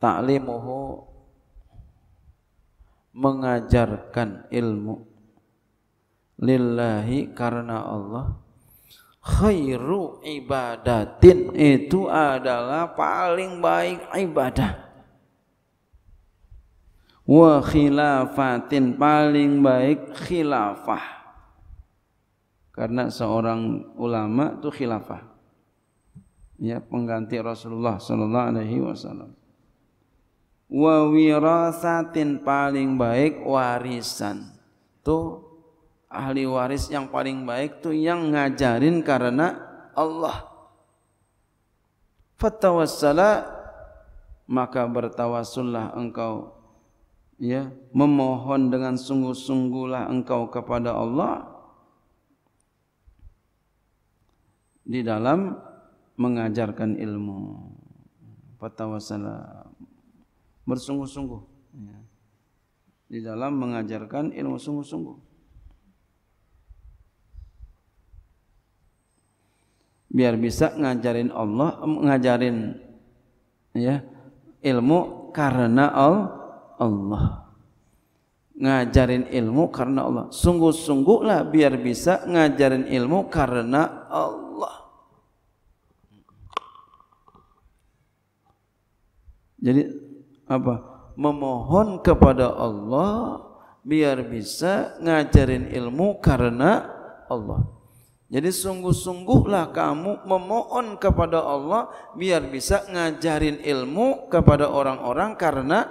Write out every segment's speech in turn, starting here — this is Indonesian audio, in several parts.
ta'limuhu mengajarkan ilmu lillahi karena Allah, khairu ibadatin itu adalah paling baik ibadah, wa khilafatin paling baik khilafah, karena seorang ulama itu khilafah, ya, pengganti Rasulullah sallallahu alaihi wasallam. Wa wirasatin paling baik warisan, tuh ahli waris yang paling baik tuh yang ngajarin karena Allah. Fatawassala, maka bertawassullah engkau, ya, memohon dengan sungguh-sungguhlah engkau kepada Allah di dalam mengajarkan ilmu. Fatawassala, bersungguh-sungguh, ya, di dalam mengajarkan ilmu sungguh-sungguh. Biar bisa ngajarin Allah, ngajarin, ya, ilmu karena Allah. Ngajarin ilmu karena Allah. Sungguh-sungguhlah biar bisa ngajarin ilmu karena Allah. Jadi apa? Memohon kepada Allah biar bisa ngajarin ilmu karena Allah. Jadi sungguh-sungguhlah kamu memohon kepada Allah biar bisa ngajarin ilmu kepada orang-orang karena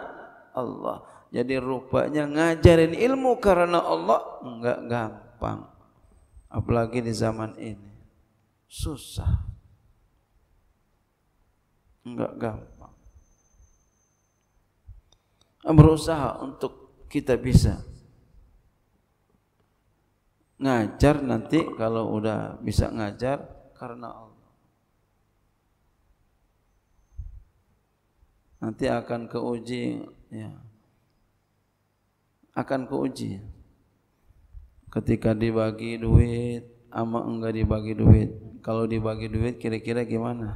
Allah. Jadi rupanya ngajarin ilmu karena Allah enggak gampang, apalagi di zaman ini susah, enggak gampang. Berusaha untuk kita bisa ngajar nanti kalau udah bisa ngajar karena Allah, nanti akan keuji, ya, akan keuji ketika dibagi duit ama enggak dibagi duit. Kalau dibagi duit kira-kira gimana,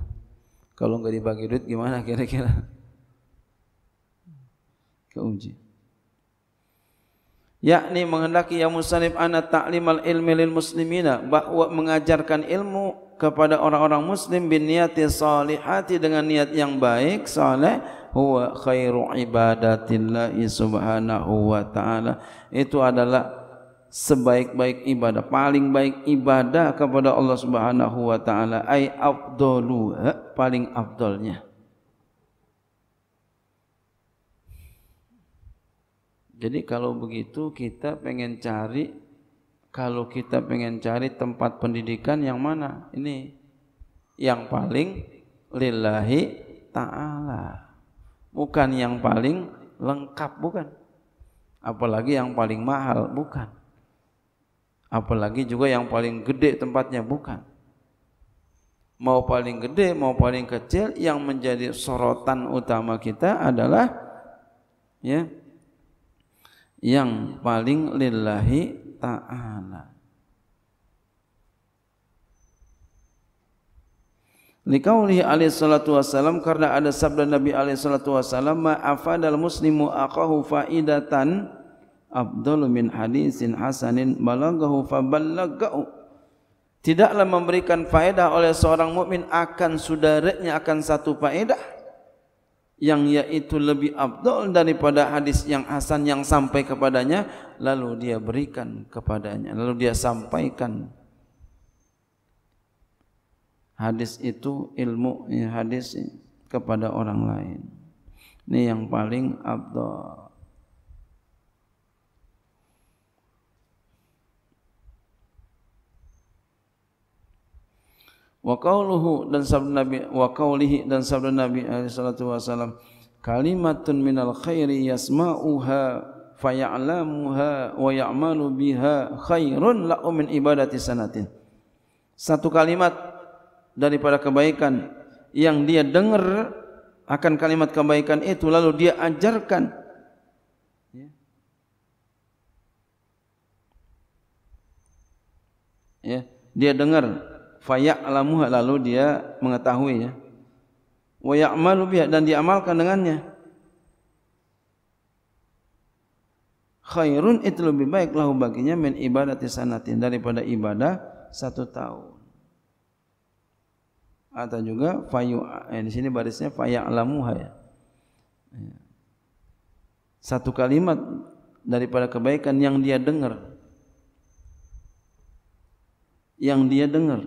kalau enggak dibagi duit gimana kira-kira, keuji. Yakni menghendaki ya musannif ana ta'limal ilmi lil muslimina, bahwa mengajarkan ilmu kepada orang-orang muslim bin niyati salihati dengan niat yang baik saleh, huwa khairu ibadatillahi subhanahu wa ta'ala, itu adalah sebaik-baik ibadah, paling baik ibadah kepada Allah subhanahu wa ta'ala, ay afdaluha, paling afdalnya. Jadi kalau begitu kita pengen cari, kalau kita pengen cari tempat pendidikan yang mana? Ini yang paling lillahi ta'ala, bukan yang paling lengkap, bukan, apalagi yang paling mahal, bukan, apalagi juga yang paling gede tempatnya, bukan. Mau paling gede mau paling kecil, yang menjadi sorotan utama kita adalah, ya, yang paling lillahi ta'ala. Likaulihi alaihi salatu wassalam, karena ada sabda Nabi alaihi salatu wassalam, ma'afadal muslimu aqahu fa'idatan abdul min hadisin hasanin balagahu faballagahu. Tidaklah memberikan faedah oleh seorang mukmin akan saudaranya akan satu faedah yang yaitu lebih afdal daripada hadis yang hasan yang sampai kepadanya, lalu dia berikan kepadanya, lalu dia sampaikan hadis itu, ilmu hadis kepada orang lain. Ini yang paling afdal. Wa qauluhu, dan sabda Nabi, wa qaulihi, dan sabda Nabi alaihi salatu wasalam, kalimatun minal khairi yasma'uha fa ya'lamuha wa ya'malu biha khairun lahu min ibadati sanatin. Satu kalimat daripada kebaikan yang dia dengar akan kalimat kebaikan itu lalu dia ajarkan, ya, dia dengar faya'lamuha, lalu dia mengetahuinya, wa ya'malu biha, dan diamalkan dengannya, khairun itu lebih baik lahu baginya min ibadati sanatin daripada ibadah satu tahun. Atau juga fayu di sini barisnya faya'lamuha ya. Satu kalimat daripada kebaikan yang dia dengar. Yang dia dengar.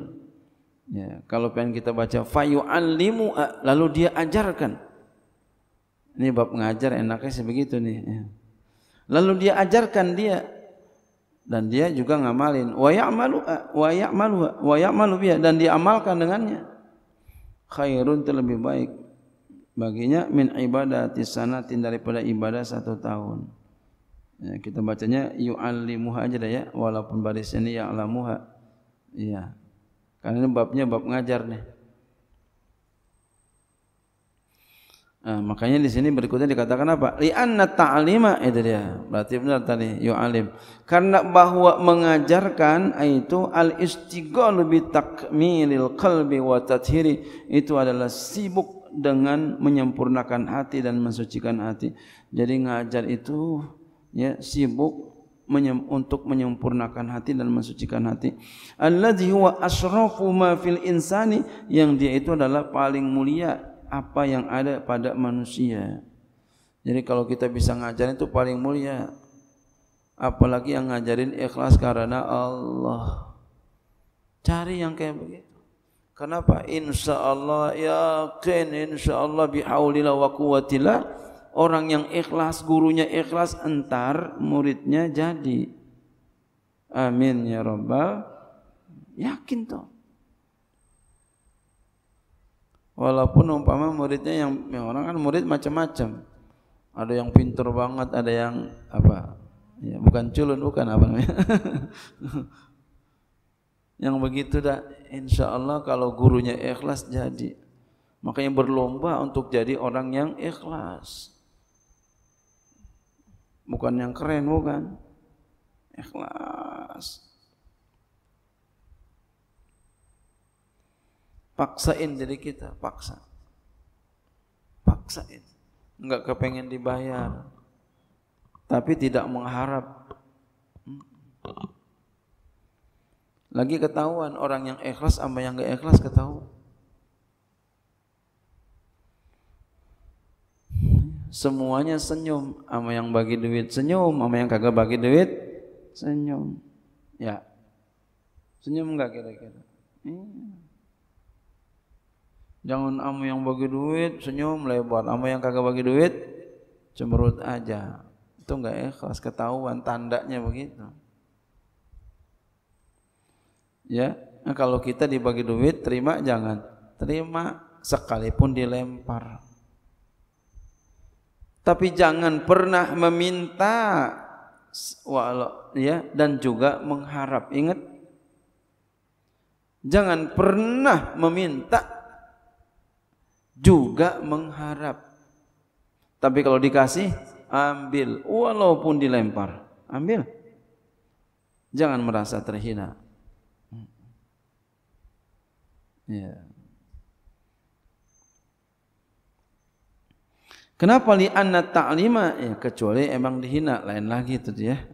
Ya, kalau pengen kita baca fayu'allimu lalu dia ajarkan. Ini bab mengajar enaknya sebegitu nih. Ya. Lalu dia ajarkan dia dan dia juga ngamalin wa ya'malu dan diamalkan dengannya. Khairun terlebih baik baginya min ibadati sanatin daripada ibadah satu tahun. Ya, kita bacanya yu'allimuha aja dah ya, walaupun barisnya ini ya'lamuha. Iya. Karena ini babnya bab ngajar nih. Nah, makanya di sini berikutnya dikatakan apa? Li'anna ta'lima itu dia. Berarti benar tadi yu'alim. Karena bahwa mengajarkan itu al-istighalu bi takmilil qalbi wa tathiri itu adalah sibuk dengan menyempurnakan hati dan mensucikan hati. Jadi ngajar itu ya sibuk untuk menyempurnakan hati dan mensucikan hati. Allazi huwa asrafu ma fil insani yang dia itu adalah paling mulia apa yang ada pada manusia. Jadi kalau kita bisa ngajarin itu paling mulia. Apalagi yang ngajarin ikhlas karena Allah. Cari yang kayak begitu. Kenapa? Insya Allah yakin, insya Allah bihaulillah wa quwwatillah. Orang yang ikhlas, gurunya ikhlas, entar muridnya jadi. Amin ya Rabbal. Yakin toh. Walaupun umpama muridnya yang ya orang kan murid macam-macam. Ada yang pintar banget, ada yang apa? Ya, bukan culun, bukan apa namanya. Yang begitu dah insyaallah kalau gurunya ikhlas jadi. Makanya berlomba untuk jadi orang yang ikhlas. Bukan yang keren, bukan. Ikhlas. Paksain diri kita, paksain, enggak kepengen dibayar, tapi tidak mengharap. Lagi ketahuan orang yang ikhlas sama yang enggak ikhlas ketahuan. Semuanya senyum, sama yang bagi duit senyum, sama yang kagak bagi duit senyum. Ya, senyum enggak kira-kira? Jangan kamu yang bagi duit senyum lebar, kamu yang kagak bagi duit cemberut aja. Itu enggak ikhlas, ketahuan tandanya begitu. Ya, nah, kalau kita dibagi duit terima jangan terima sekalipun dilempar. Tapi jangan pernah meminta walau ya dan juga mengharap. Ingat. Jangan pernah meminta juga mengharap. Tapi kalau dikasih, ambil. Walaupun dilempar, ambil. Jangan merasa terhina. Ya. Kenapa li'anna ta'lima? Ya, kecuali emang dihina. Lain lagi itu dia.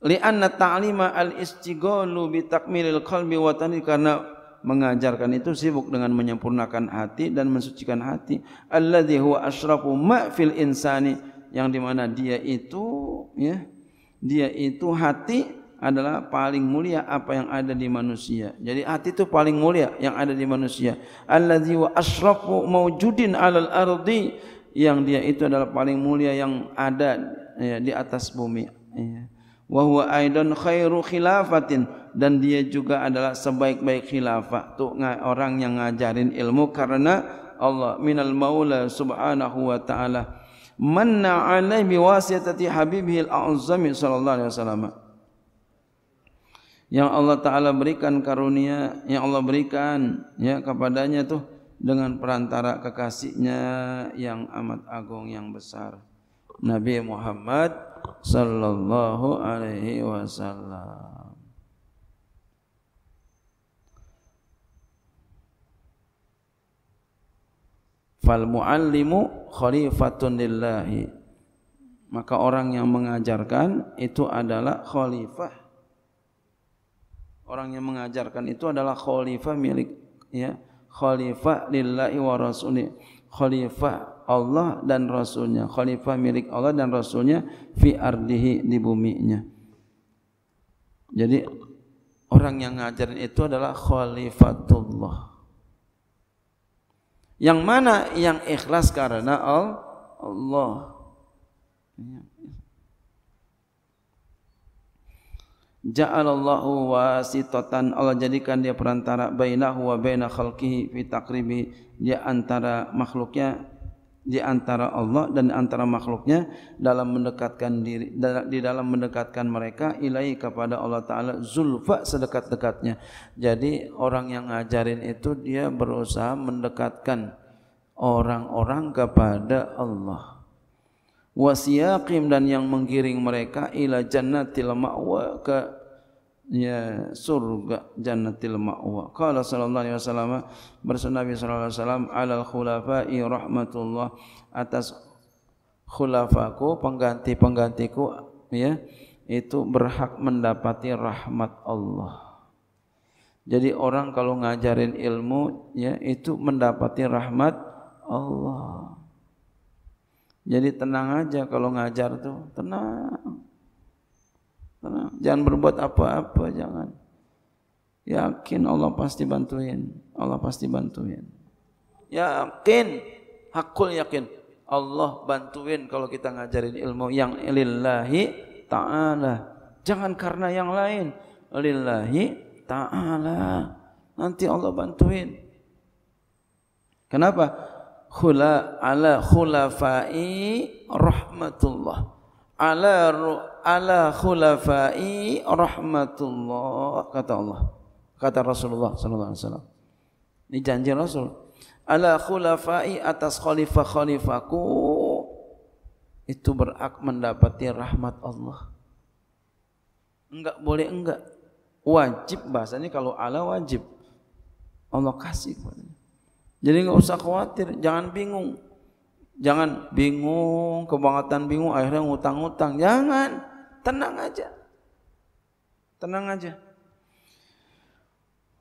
Li'anna ta'lima al-istighalu bitakmilil qalbi wa tani karena mengajarkan itu sibuk dengan menyempurnakan hati dan mensucikan hati. Alladzi huwa asyrafu ma fil insani yang dimana dia itu ya dia itu hati adalah paling mulia apa yang ada di manusia. Jadi hati itu paling mulia yang ada di manusia. Alladzi huwa asyrafu mawjudin 'alal ardi yang dia itu adalah paling mulia yang ada ya, di atas bumi. Ya. Wa huwa aidan khairu khilafatin dan dia juga adalah sebaik-baik khilafah tu orang yang ngajarin ilmu karena Allah minal maula subhanahu wa taala manna alaihi biwasitati habibihil a'zami sallallahu alaihi wasallam yang Allah taala berikan karunia yang Allah berikan ya kepadanya tuh dengan perantara kekasihnya yang amat agung yang besar Nabi Muhammad sallallahu alaihi wasallam. Fal muallimu khalifatun lillahi maka orang yang mengajarkan itu adalah khalifah. Orang yang mengajarkan itu adalah khalifah milik, ya, khalifah lillahi wa rasulih, khalifah Allah dan Rasulnya, khalifah milik Allah dan Rasulnya fi ardihi, di buminya. Jadi orang yang ngajarin itu adalah khalifatullah. Yang mana yang ikhlas karena Allah. Ja'alallahu wasitatan, Allah jadikan dia perantara bainahu wa baina khalqihi fi taqribi, dia antara makhluknya, di antara Allah dan antara makhluknya dalam mendekatkan diri, di dalam mendekatkan mereka ilahi, kepada Allah Ta'ala zulfa, sedekat-dekatnya. Jadi orang yang ngajarin itu dia berusaha mendekatkan orang-orang kepada Allah. Wasiyaqim, dan yang menggiring mereka ila jannatil ma'wa, ke ya surga jannatil ma'wa. Qala sallallahu alaihi wasallam, bersabda Nabi sallallahu alaihi wasallam, alal khulafa'i rahmatullah, atas khulafaku, pengganti-penggantiku ya, itu berhak mendapati rahmat Allah. Jadi orang kalau ngajarin ilmu ya itu mendapati rahmat Allah. Jadi tenang aja kalau ngajar tuh, tenang. Tenang, jangan berbuat apa-apa, jangan. Yakin Allah pasti bantuin. Allah pasti bantuin. Yakin, hakul yakin. Allah bantuin kalau kita ngajarin ilmu yang lillahi ta'ala. Jangan karena yang lain. Lillahi ta'ala. Nanti Allah bantuin. Kenapa? Ala khulafai rahmatullah, ala khulafai rahmatullah, kata Allah, kata Rasulullah sallallahu alaihi wasallam. Ini janji Rasul. Ala khulafai, atas khalifah-khalifaku itu berhak mendapati rahmat Allah. Enggak boleh enggak. Wajib, bahasanya kalau ala wajib. Allah kasih kepadanya. Jadi enggak usah khawatir, jangan bingung. Jangan bingung, kebangetan bingung akhirnya ngutang-ngutang. Jangan, tenang aja. Tenang aja.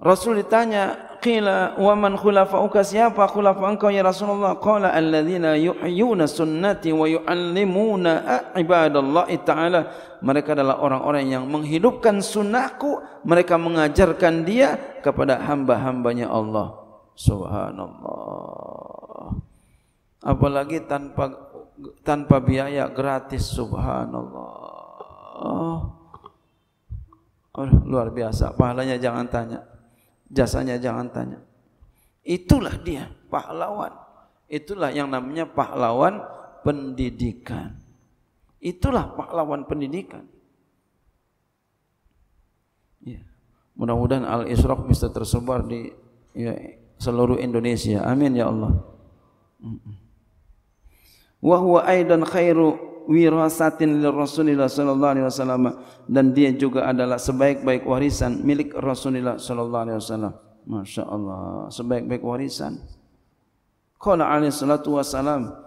Rasul ditanya, qila wa man khulafa'uka, siapa khulafa engkau ya Rasulullah? Qala alladzina yuhyuna sunnati wa yu'allimuna ibadallahi ta'ala. Mereka adalah orang-orang yang menghidupkan sunnahku, mereka mengajarkan dia kepada hamba-hambanya Allah. Subhanallah. Apalagi tanpa biaya, gratis. Subhanallah. Aduh, luar biasa. Pahalanya jangan tanya. Jasanya jangan tanya. Itulah dia pahlawan. Itulah yang namanya pahlawan pendidikan. Itulah pahlawan pendidikan. Ya. Mudah-mudahan Al Isyraq bisa tersebar di ya, seluruh Indonesia. Amin ya Allah. Wa huwa aidan khairu wirasatin lil Rasulillah sallallahu alaihi wasallam, dan dia juga adalah sebaik-baik warisan milik Rasulullah sallallahu alaihi wasallam. Masya Allah, sebaik-baik warisan. Qala alaihi salatu wasalam,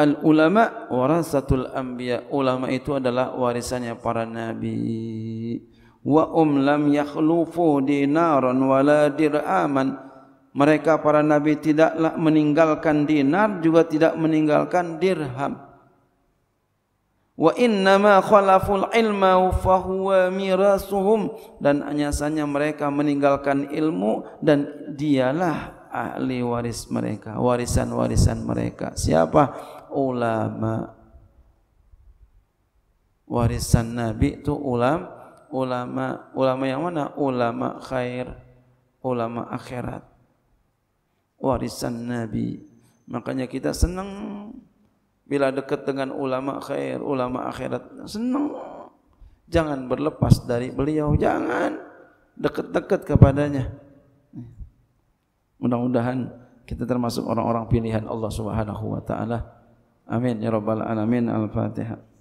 al ulama warasatul anbiya, ulama itu adalah warisannya para nabi. Wa lam yakhlufu dinaran wala dirhaman, mereka para nabi tidaklah meninggalkan dinar, juga tidak meninggalkan dirham. Wa innama khalaful ilma fa huwa mirasuhum, dan hanya mereka meninggalkan ilmu dan dialah ahli waris mereka, warisan-warisan mereka. Siapa? Ulama. Warisan nabi itu ulama. Ulama yang mana? Ulama khair, ulama akhirat. Warisan Nabi. Makanya kita senang bila dekat dengan ulama khair, ulama akhirat. Senang. Jangan berlepas dari beliau. Jangan, dekat-dekat kepadanya. Mudah-mudahan kita termasuk orang-orang pilihan Allah Subhanahu wa ta'ala. Amin ya rabbal alamin. Al-Fatihah.